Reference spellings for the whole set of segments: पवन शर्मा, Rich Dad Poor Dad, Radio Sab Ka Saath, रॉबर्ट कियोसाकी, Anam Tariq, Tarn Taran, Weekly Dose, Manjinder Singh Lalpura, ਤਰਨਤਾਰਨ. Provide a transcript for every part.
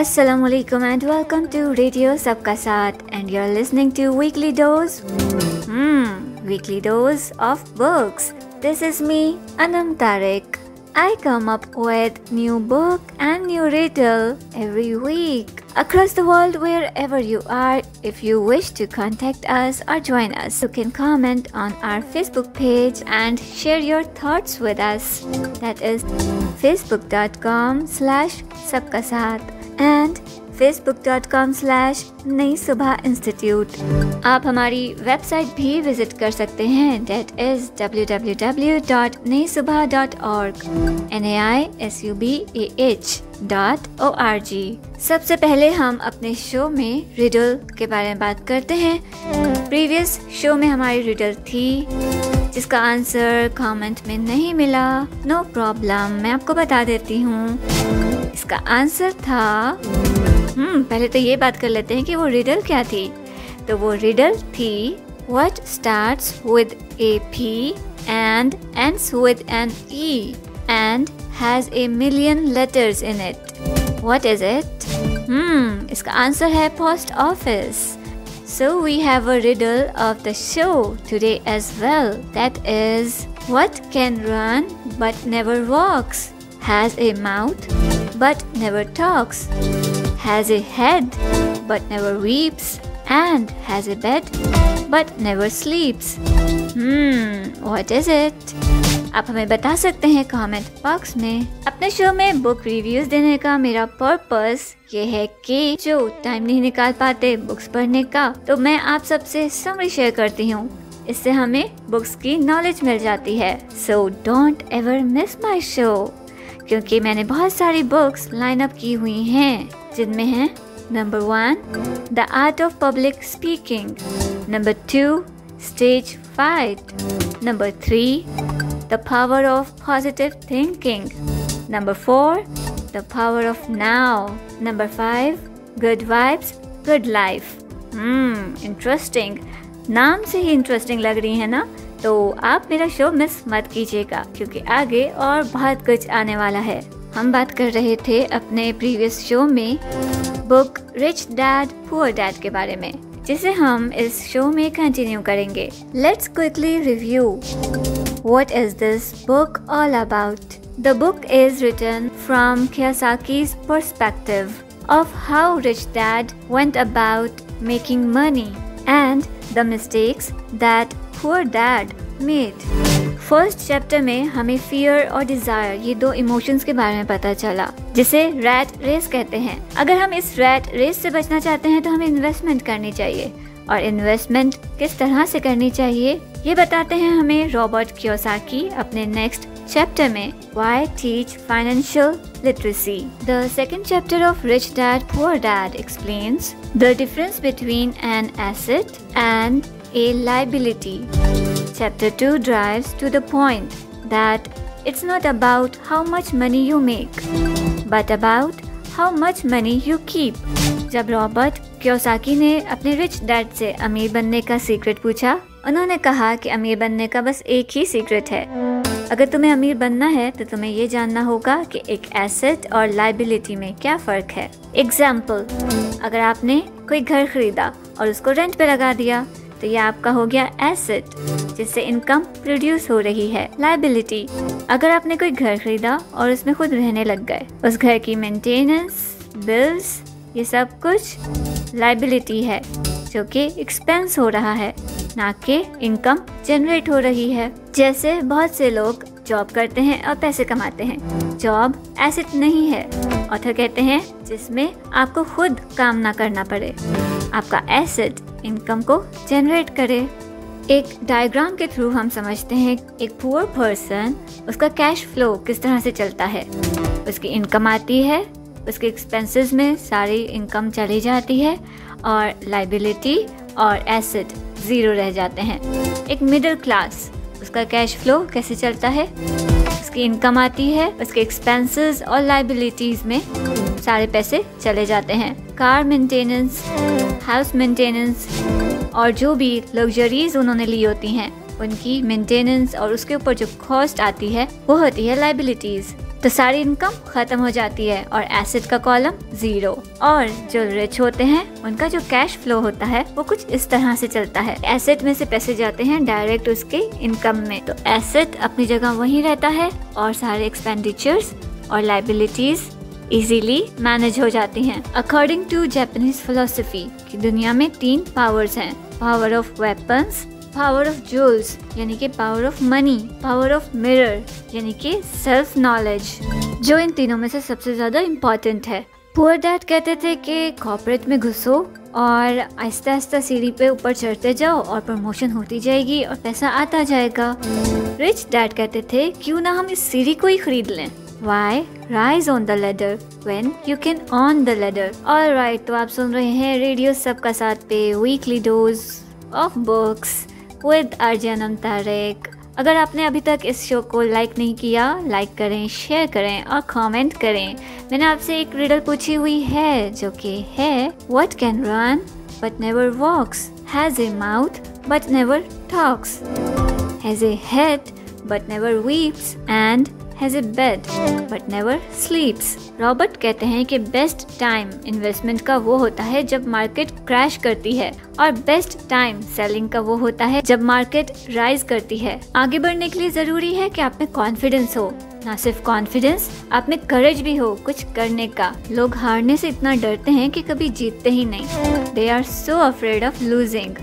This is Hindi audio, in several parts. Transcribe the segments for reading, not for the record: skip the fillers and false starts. Assalamualaikum and welcome to Radio Sab Ka Saath and you're listening to Weekly Dose. Weekly Dose of Books. This is me, Anam Tariq. I come up with new book and new riddle every week across the world wherever you are. If you wish to contact us or join us, you can comment on our Facebook page and share your thoughts with us. That is facebook.com/sabkasaath. And facebook.com/नई सुबह इंस्टीट्यूट. आप हमारी वेबसाइट भी विजिट कर सकते हैं. That is www.naisubah.org naisubah.org. सबसे पहले हम अपने शो में रिडल के बारे में बात करते हैं. प्रीवियस शो में हमारी रिडल थी जिसका आंसर कमेंट में नहीं मिला. नो प्रॉब्लम, मैं आपको बता देती हूँ. इसका आंसर था पहले तो ये बात कर लेते हैं कि वो रिडल क्या थी. तो वो रिडल थी what starts with a P and ends with an E and has a million letters in it, what is it? इसका आंसर है post office. So we have a riddle of the show today as well. That is what can run but never walks, has a mouth but never talks, has a head but never weeps, and has a bed but never sleeps. What is it? आप हमें बता सकते हैं कमेंट बॉक्स में. अपने शो में बुक रिव्यूज देने का मेरा पर्पस ये है कि जो टाइम नहीं निकाल पाते बुक्स पढ़ने का, तो मैं आप सबसे समरी शेयर करती हूँ. इससे हमें बुक्स की नॉलेज मिल जाती है. So don't ever miss my show. क्योंकि मैंने बहुत सारी बुक्स लाइन अप की हुई हैं, जिनमें हैं number 1 the art of public speaking, number 2 stage fight, number 3 the power of positive thinking, number 4 the power of now, number 5 good vibes good life. Interesting, नाम से ही इंटरेस्टिंग लग रही है ना. तो आप मेरा शो मिस मत कीजिएगा क्योंकि आगे और बहुत कुछ आने वाला है. हम बात कर रहे थे अपने प्रीवियस शो में book rich dad poor dad के बारे में, जिसे हम इस शो में कंटिन्यू करेंगे. Let's quickly review what is this book all about. The book is written from Kiyosaki's perspective of how rich dad went about making money and the mistakes that Poor Dad made. First chapter में हमें फियर और डिजायर ये दो इमोशंस के बारे में पता चला जिसे रैट रेस कहते हैं. अगर हम इस रैट रेस से बचना चाहते हैं तो हमें इन्वेस्टमेंट करनी चाहिए, और इन्वेस्टमेंट किस तरह से करनी चाहिए ये बताते हैं हमें रॉबर्ट कियोसाकी अपने नेक्स्ट चैप्टर में Why Teach Financial Literacy. The second chapter of Rich Dad Poor Dad explains the difference between an asset and a liability. Chapter 2 drives to the point that it's not about how much money you make, but about how much money you keep. जब रॉबर्ट कियोसाकी ने अपने रिच डैड से अमीर बनने का सीक्रेट पूछा, उन्होंने कहा कि अमीर बनने का बस एक ही सीक्रेट है. अगर तुम्हें अमीर बनना है तो तुम्हें ये जानना होगा कि एक एसेट और लायबिलिटी में क्या फर्क है. एग्जाम्पल, अगर आपने कोई घर खरीदा और उसको रेंट पे लगा दिया तो ये आपका हो गया एसेट, जिससे इनकम प्रोड्यूस हो रही है. लायबिलिटी, अगर आपने कोई घर खरीदा और उसमें खुद रहने लग गए, उस घर की मेंटेनेंस, बिल्स, ये सब कुछ लायबिलिटी है जो कि एक्सपेंस हो रहा है, ना कि इनकम जनरेट हो रही है. जैसे बहुत से लोग जॉब करते हैं और पैसे कमाते हैं. जॉब एसेट नहीं है, ऑथर कहते हैं, जिसमें आपको खुद काम ना करना पड़े. आपका एसेट इनकम को जनरेट करे. एक डायग्राम के थ्रू हम समझते हैं एक पुअर पर्सन, उसका कैश फ्लो किस तरह से चलता है. उसकी इनकम आती है, उसके एक्सपेंसेस में सारी इनकम चली जाती है, और लायबिलिटी और एसेट जीरो रह जाते हैं. एक मिडिल क्लास, उसका कैश फ्लो कैसे चलता है? उसकी इनकम आती है, उसके एक्सपेंसेस और लायबिलिटीज में सारे पैसे चले जाते हैं. कार मेंटेनेंस, हाउस मेंटेनेंस और जो भी लग्जरीज उन्होंने ली होती हैं उनकी मेंटेनेंस और उसके ऊपर जो कॉस्ट आती है वो होती है लायबिलिटीज. तो सारी इनकम खत्म हो जाती है और एसेट का कॉलम जीरो। और जो रिच होते हैं उनका जो कैश फ्लो होता है वो कुछ इस तरह से चलता है, एसेट में से पैसे जाते हैं डायरेक्ट उसके इनकम में, तो एसेट अपनी जगह वही रहता है और सारे एक्सपेंडिचर्स और लाइबिलिटीज इजीली मैनेज हो जाती हैं। अकॉर्डिंग टू जापानीज फिलोसफी की दुनिया में 3 पावर्स हैं, power of weapons, power of jewels यानी कि power of money, power of mirror यानी कि सेल्फ नॉलेज, जो इन तीनों में से सबसे ज्यादा इम्पोर्टेंट है। पुअर डैड कहते थे कि कॉर्पोरेट में घुसो और आहिस्ता आहिस्ता सीढ़ी पे ऊपर चढ़ते जाओ और प्रमोशन होती जाएगी और पैसा आता जाएगा। रिच डैड कहते थे क्यों ना हम इस सीढ़ी को ही खरीद लें। Why rise on the ladder when you can on the ladder? All right, तो आप सुन रहे हैं रेडियो सब का साथ पे weekly dose of books with RJ Anam Tariq. अगर आपने अभी तक इस शो को लाइक नहीं किया, लाइक करें, शेयर करें और कमेंट करें। मैंने आपसे एक रिडल पूछी हुई है जो कि है What can run but never walks, has a mouth but never talks, has a head but never weeps and has a bed but never sleeps। Robert कहते हैं कि बेस्ट टाइम इन्वेस्टमेंट का वो होता है जब मार्केट क्रैश करती है और बेस्ट टाइम सेलिंग का वो होता है जब मार्केट राइज करती है। आगे बढ़ने के लिए जरूरी है कि आप में कॉन्फिडेंस हो, ना सिर्फ कॉन्फिडेंस, आप में करेज भी हो कुछ करने का। लोग हारने से इतना डरते हैं कि कभी जीतते ही नहीं। They are so afraid of losing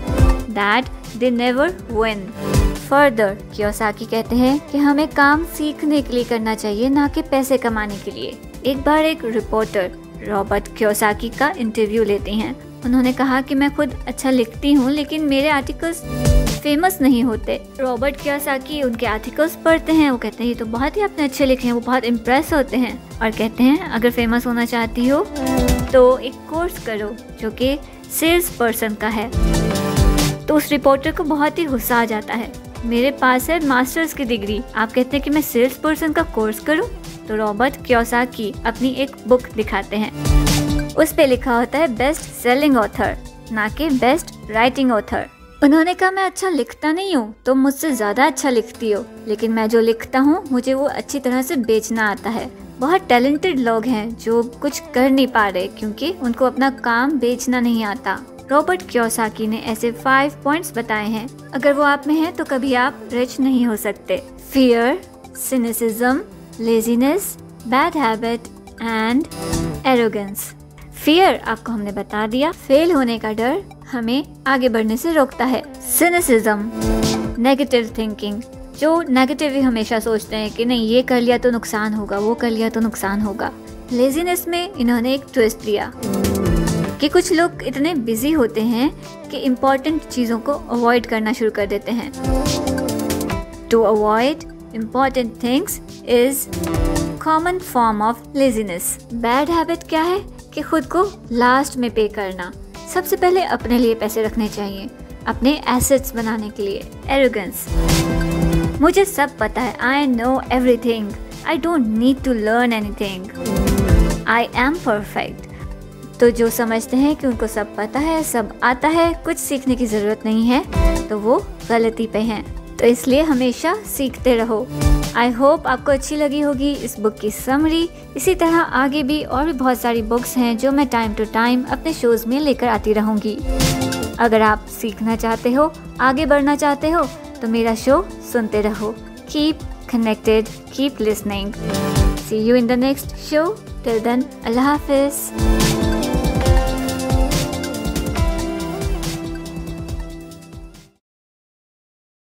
that they never win. Further Kiyosaki कहते हैं कि हमें काम सीखने के लिए करना चाहिए, ना कि पैसे कमाने के लिए। एक बार एक रिपोर्टर रॉबर्ट कियोसाकी का इंटरव्यू लेती हैं। उन्होंने कहा कि मैं खुद अच्छा लिखती हूँ लेकिन मेरे आर्टिकल्स फेमस नहीं होते। रॉबर्ट कियोसाकी उनके आर्टिकल्स पढ़ते हैं, वो कहते हैं ये तो बहुत ही आपने अच्छे लिखे हैं, वो बहुत इम्प्रेस होते हैं और कहते हैं अगर फेमस होना चाहती हो तो एक कोर्स करो जो कि सेल्स पर्सन का है। तो उस रिपोर्टर को बहुत ही गुस्सा आ जाता है, मेरे पास है मास्टर्स की डिग्री, आप कहते हैं कि मैं सेल्स पर्सन का कोर्स करूं? तो रॉबर्ट कियोसाकी अपनी एक बुक दिखाते हैं, उस पे लिखा होता है बेस्ट सेलिंग ऑथर, ना कि बेस्ट राइटिंग ऑथर। उन्होंने कहा मैं अच्छा लिखता नहीं हूँ, तुम मुझसे ज्यादा अच्छा लिखती हो, लेकिन मैं जो लिखता हूँ मुझे वो अच्छी तरह से बेचना आता है। बहुत टैलेंटेड लोग हैं जो कुछ कर नहीं पा रहे क्योंकि उनको अपना काम बेचना नहीं आता। रॉबर्ट कियोसाकी ने ऐसे 5 पॉइंट्स बताए हैं, अगर वो आप में है तो कभी आप रिच नहीं हो सकते। Fear, cynicism, laziness, bad habit and arrogance. Fear आपको हमने बता दिया, फेल होने का डर हमें आगे बढ़ने से रोकता है। सिनिसिज्म, नेगेटिव थिंकिंग, जो नेगेटिव ही हमेशा सोचते हैं कि नहीं ये कर लिया तो नुकसान होगा, वो कर लिया तो नुकसान होगा। लेजीनेस में इन्होंने एक ट्विस्ट लिया कि कुछ लोग इतने बिजी होते हैं कि इम्पोर्टेंट चीज़ों को अवॉइड करना शुरू कर देते हैं। To avoid important things is common form of laziness. Bad habit क्या है कि खुद को लास्ट में पे करना, सबसे पहले अपने लिए पैसे रखने चाहिए अपने एसेट्स बनाने के लिए। एरोगेंस, मुझे सब पता है, I know everything, I don't need to learn anything, I am perfect. तो जो समझते हैं कि उनको सब पता है, सब आता है, कुछ सीखने की ज़रूरत नहीं है, तो वो गलती पे हैं। तो इसलिए हमेशा सीखते रहो। आई होप आपको अच्छी लगी होगी इस बुक की समरी। इसी तरह आगे भी और भी बहुत सारी बुक्स हैं जो मैं टाइम टू टाइम अपने शोज़ में लेकर आती रहूँगी। अगर आप सीखना चाहते हो, आगे बढ़ना चाहते हो तो मेरा शो सुनते रहो। Keep connected, keep listening. See you in the next show. Till then, अल्लाह हाफिज़।